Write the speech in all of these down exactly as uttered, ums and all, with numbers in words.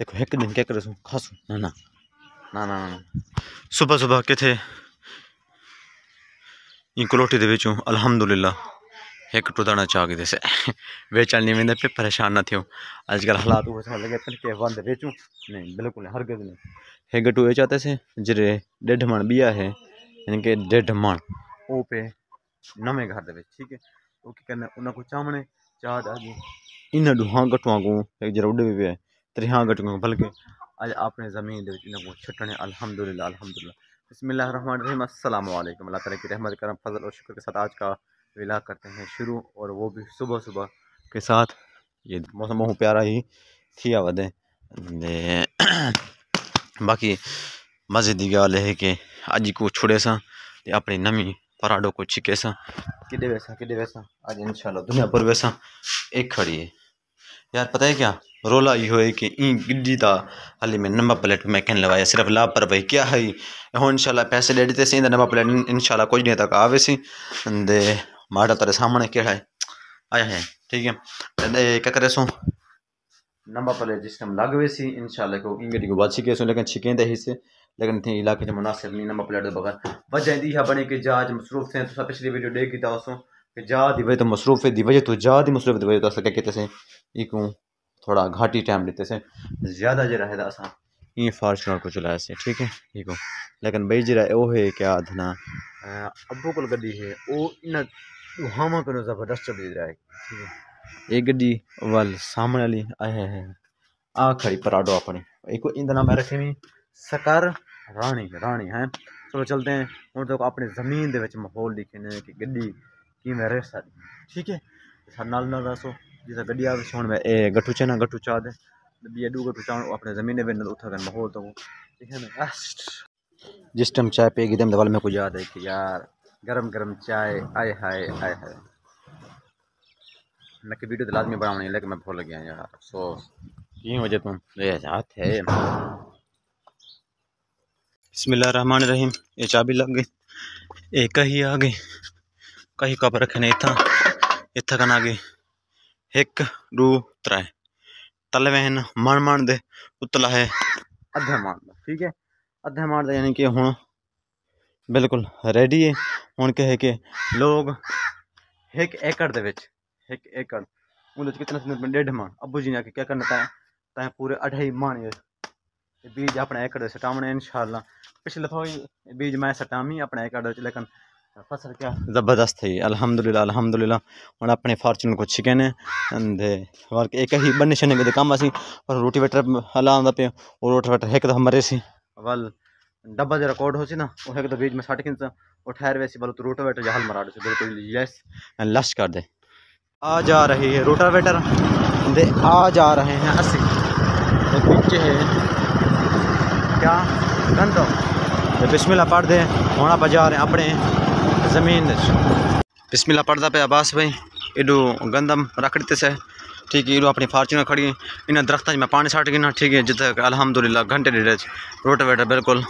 देखो एक दिन क्या करूँ खासूँ ना ना ना ना सुबह सुबह कितने इन कलोटी के बेचूँ अलहमदुल्ला एक टुदाना चाह दे बेचल नहीं वेंदे पे परेशान ना थियो अजकल हालात वो समझ लगे पे के बंद बेचूँ नहीं बिल्कुल हर गज नहीं एक टू ये चाहते से जरे डेढ़ मन बिया है यानी कि डेढ़ मन ओ पे नवे घर के ठीक है वो की करना उनको चामने चाह दागे इन डुहा गटुआ को एक जरा उड़े पे त्रिहा गटुआ बल्कि आज अपने जमीन दे इनको छटने अल्हम्दुलिल्लाह अल्हम्दुलिल्लाह बिस्मिल्लाह रहमान रहीम अस्सलाम वालेकुम अल्लाह ताला की रहमत करम फजल और शुक्र के साथ आज का व्लॉग करते हैं शुरू और वो भी सुबह सुबह के साथ ये मौसम बहुत प्यारा ही थी आवादे बाकी मजे की गाल है कि अज को छुड़े सा अपनी नमी पराडो को छिके सा किडे वैसा किडे वैसा आज इंशाल्लाह दुनिया पर वैसा एक खड़ी है यार पता है क्या रोला यो है कि ई गिड्डी था हाली में नंबर प्लेट में कहने लगाया सिर्फ लापरवाही क्या है हो इंशाल्लाह पैसे ले देते से नंबर प्लेट इंशाल्लाह कुछ दिन तक आवे सी दे माड़ा तेरे सामने केड़ा है आया है ठीक है क्या करे सो नंबर प्लेट सिस्टम लागवे सी इंशाल्लाह को इंगड़ी को बात सीखे सो लेकिन छिके दे हिस्से लेकिन थे इलाके के मुनासिब नहीं नंबर प्लेट के बगैर वजह दी है बने के जहाज मसरूफ थे तो पिछली वीडियो डे की था उसो के जहाज दी वजह तो मसरूफ दी वजह तो जहाज दी मसरूफ दी वजह तो सके कहते से ई को थोड़ा घाटी टाइम लेते से ज्यादा जरा है असा ई फार्चुनर को चलाया से ठीक है ठीक हो लेकिन बई जरा ओ है क्या धना अबो को गड्डी है ओ इन हामा को जबरदस्त चली रहा है ठीक है ये गड्डी वाल सामने वाली आए है आ खड़ी पराडो अपने एक इंदा नाम रखे हुई सकर रानी रानी है चलो चलते हैं हूँ तो अपने जमीन के माहौल दिखे कि गड्डी कि मैं रह सकती ठीक है नाल नाल दसो जिस गड्डी आवे सोन में ए गट्ठू छना गट्ठू चा दे बी एडू गट्ठू चा अपने जमीन में उठा कर माहौल तो ठीक है ना जिस टाइम चाय पे एकदम दवाल में को याद है कि यार गरम गरम चाय आए हाय आए हाय मैं की वीडियो तो लाजमी बनाने लगे मैं भूल गया यार अफसोस की वजह तुम ले जात है बिस्मिल्लाह रहमान रहीम ये चाबी लग गई ए कहीं आ गई कहीं कप रखने इतना इतना कन आ गई एक दू त्रै तलवे हैं मन मन दे उतला है अद्धा मान ठीक है अद्धा मान यानी कि हूँ बिल्कुल रेडी है हूँ कहे कि लोग एक एकड़ के एक एकड़ उन कितना डेढ़ मान अबू जी ने आके क्या करना तय तय पूरे अढ़ाई मान बीज अपने एकड़ सटामने इंशाल्लाह पिछले दफा बीज मैं सटामी अपने एकड़ लेकिन फसल क्या ज़बरदस्त है अल्हम्दुलिल्लाह अल्हम्दुलिल्लाह और अपने फार्चून को छिके ने एक ही बने छने के कम असी और रोटीवेटर हला आंदा पे और रोटीवेटर एक दफा मरे सी वल डब्बा जरा कोड हो सी ना और एक तो बीज में साठ किंसा और ठहर वैसी बल तो रोटावेटर जहाल मरा दे बिल्कुल यस लश कर दे आ जा रही है रोटावेटर दे आ जा रहे हैं हंसी एक पीछे है क्या गंदो बिस्मिल्लाह पढ़ दे होना बजा रहे अपने जमीन बिस्मिल्लाह पढ़दा पे अब्बास भाई एडो गंदम रख देते से ठीक है एडो अपनी फार्चूनर खड़ी इन्हें दरख्तों में पानी साट गिना ठीक है जित अल्हम्दुलिल्लाह घंटे डेढ़ रोटावेटर बिल्कुल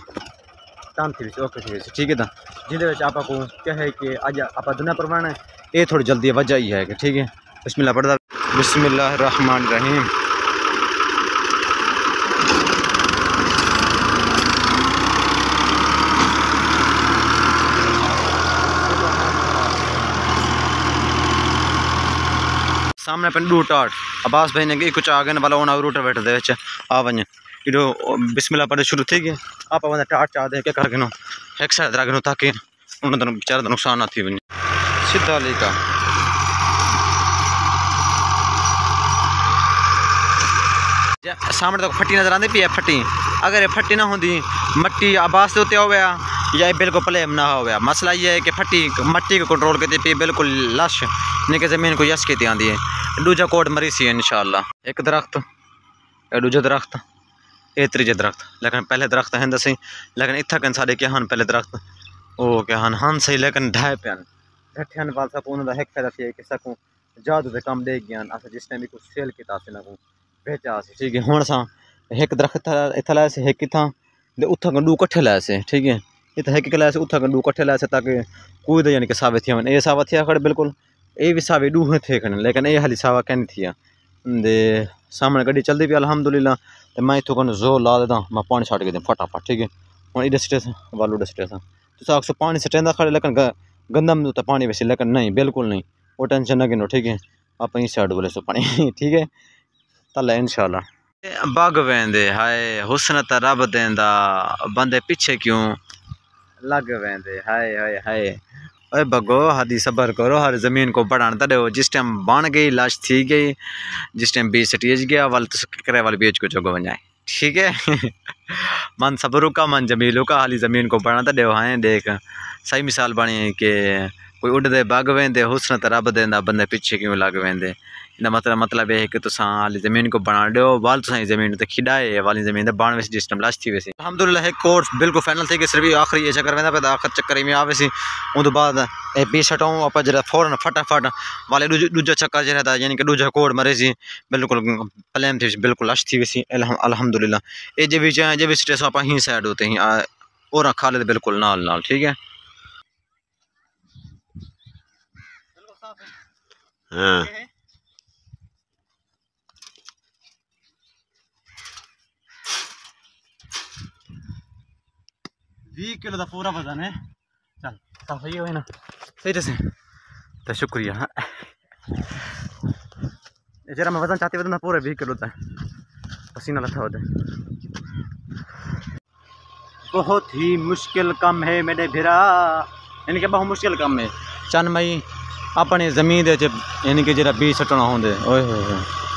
ठीक है ना जिंद आप क्या है कि अज आप दुनिया परवाना ये थोड़ी जल्दी वजह ही है कि ठीक है बिस्मिल्लाह पढ़दा बिस्मिल्लाह रहमान रहीम सामने पे डूट आठ अब्बास भाई ने कि कुछ आगे वाला होना रोटावेटर दे विच आ वन इडो बिस्मिल्लाह पढ़े शुरू थी गए आप बंदा टाट चा दे के कर गनो एक साइड रख गनो ताकि उन तन बेचारा दा नुकसान ना थी वन सीधा लेका सामने तक फट्टी नजर आंदी पी फट्टी अगर ये फट्टी ना होंदी मट्टी अब्बास दे उते होया या बिल्कुल प्लेम ना हो गया मसला ये है कि फट्टी मट्टी को कंट्रोल करती पी बिल्कुल लश नहीं जमीन को यश की आती है दूजा कोट मरी सी इंशाल्लाह एक दरख्त दूजा दरख्त ए त्रीजे दरख्त लेकिन पहले दरख्त हैं दसी लेकिन इतना कन साढ़े क्या हन पहले दरख्त ओ क्या हन हन सही लेकिन ढाए पैन ढठन वाल सकूँ उन्होंने एक फायदा सी कि सकूँ जादू के कम दे गया अस जिस टाइम कुछ सेल किया बेचा ठीक है हूँ असा एक दरख्त इतना लाया से एक इतना उत्था कंडू कट्ठे लाया से ठीक है ये तो है कि लाया उठा डू कट्ठे लाया ताकि कोई तो यानी कि सावे थी ये सावा थी खड़े बिल्कुल ये भी सावे डूहे थे खड़े लेकिन ये हाली सावा कहनी थी दे सामने गड्डी चलती पी अलहमदुलिल्लाह। तो मैं इतों को जोर ला देता, मैं पानी छाट के दें फटाफट, ठीक है। हम इधर सीटे से वालू इधर सीटे से आखो पानी सटेंदा खड़े, लेकिन गंदा में तो पानी वैसे, लेकिन नहीं बिल्कुल नहीं, वो टेंशन न गिनो, ठीक है। आप इस साइड बोले सो पानी, ठीक है। तल इंशाल्लाह बग वेंदे हाय हुस्न त रब देंदा, बंदे पीछे क्यों लग वेंदे हाय हाय हाय। अरे बगो हदी सब्र करो, हर ज़मीन को बढ़ान तड़े हो। जिस टाइम बन गई लाश थी गई, जिस टाइम बीच स्टेज गया वाल करे वाल बीच को जगो बन जाए, ठीक है। मन सब्रू का मन जमीलू का, हाली ज़मीन को बढ़ान तड़े हो। हाय देख सही मिसाल बनी कि कोई उड़दे बग वेंदे हुस्न त रब देंदा, बंदे पीछे क्यों लग वेंदे। इनका मतलब मतलब है कि तुसा हाली जमीन को बना दो, वाल तुसा जमीन तो खिडाए वाली जमीन तो बन वैसे, जिस टाइम लाश थी वैसे। अलहमदुलिल्लाह एक कोर्स बिल्कुल फाइनल थी कि सिर्फ आखिरी ये चक्कर वेंदा पे, आखिर चक्कर में आवे सी उन बाद बी छटाऊँ आप जरा फौरन फटाफट वाले दूजा चक्कर जरा था, यानी कि दूजा कोड मरे सी बिल्कुल प्लेम थी बिल्कुल लाश थी वैसी अलहमदुलिल्लाह। ये जब भी चाहें जब स्टेस आप ही साइड होते हैं और खा लेते बिल्कुल नाल नाल, ठीक है। हाँ बीस किलो का पूरा वजन है। चल सब सही हो ना सही से, तो शुक्रिया। हाँ जरा मैं वजन चाहती वजन पूरा बीस किलो था, पसीना लथा होता है। बहुत ही मुश्किल कम है मेरे भिरा, यानी कि बहुत मुश्किल कम है। चंद मई अपने जमीन यानी कि जरा बीज सटना होंगे, ओए